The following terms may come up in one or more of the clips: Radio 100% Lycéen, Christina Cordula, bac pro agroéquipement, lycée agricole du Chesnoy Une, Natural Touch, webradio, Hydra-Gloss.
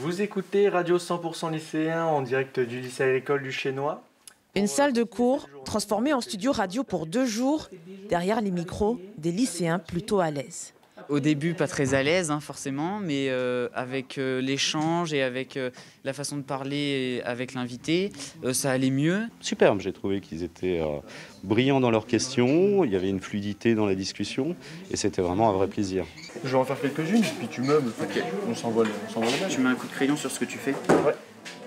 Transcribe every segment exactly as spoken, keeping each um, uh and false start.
Vous écoutez Radio cent pour cent Lycéen en direct du lycée agricole du Chesnoy. Une salle de cours transformée en studio radio pour deux jours, derrière les micros des lycéens plutôt à l'aise. Au début, pas très à l'aise, hein, forcément, mais euh, avec euh, l'échange et avec euh, la façon de parler avec l'invité, euh, ça allait mieux. Superbe, j'ai trouvé qu'ils étaient euh, brillants dans leurs questions, il y avait une fluidité dans la discussion, et c'était vraiment un vrai plaisir. Je vais en faire quelques-unes, puis tu meubles, okay. On s'envole. Tu mets un coup de crayon sur ce que tu fais. Ouais.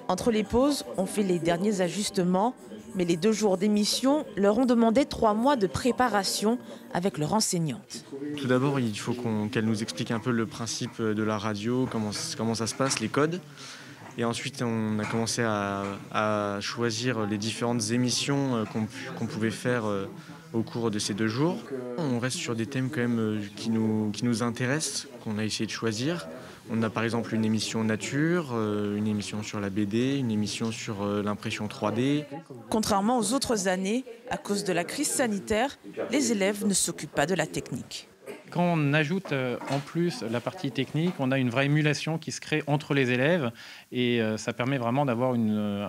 Entre les pauses, on fait les derniers ajustements, mais les deux jours d'émission leur ont demandé trois mois de préparation avec leur enseignante. Tout d'abord, il faut qu'on, qu'elle nous explique un peu le principe de la radio, comment, comment ça se passe, les codes. Et ensuite, on a commencé à, à choisir les différentes émissions qu'on, qu'on pouvait faire au cours de ces deux jours. On reste sur des thèmes quand même qui nous, qui nous intéressent, qu'on a essayé de choisir. On a par exemple une émission nature, une émission sur la B D, une émission sur l'impression trois D. Contrairement aux autres années, à cause de la crise sanitaire, les élèves ne s'occupent pas de la technique. Quand on ajoute en plus la partie technique, on a une vraie émulation qui se crée entre les élèves et ça permet vraiment d'avoir une,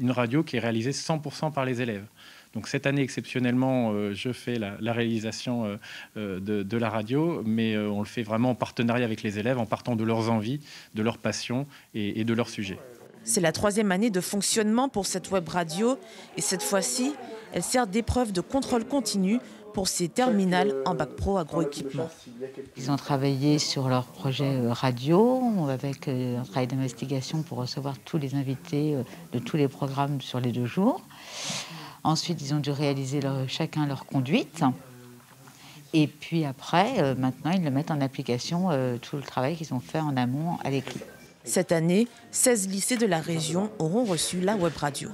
une radio qui est réalisée cent pour cent par les élèves. Donc cette année, exceptionnellement, euh, je fais la, la réalisation euh, de, de la radio, mais euh, on le fait vraiment en partenariat avec les élèves, en partant de leurs envies, de leurs passions et, et de leurs sujets. C'est la troisième année de fonctionnement pour cette web radio. Et cette fois-ci, elle sert d'épreuve de contrôle continu pour ces terminales en bac pro agroéquipement. Ils ont travaillé sur leur projet radio avec un travail d'investigation pour recevoir tous les invités de tous les programmes sur les deux jours. Ensuite, ils ont dû réaliser leur, chacun leur conduite. Et puis après, euh, maintenant, ils le mettent en application, euh, tout le travail qu'ils ont fait en amont à l'écrit. Cette année, seize lycées de la région auront reçu la web radio.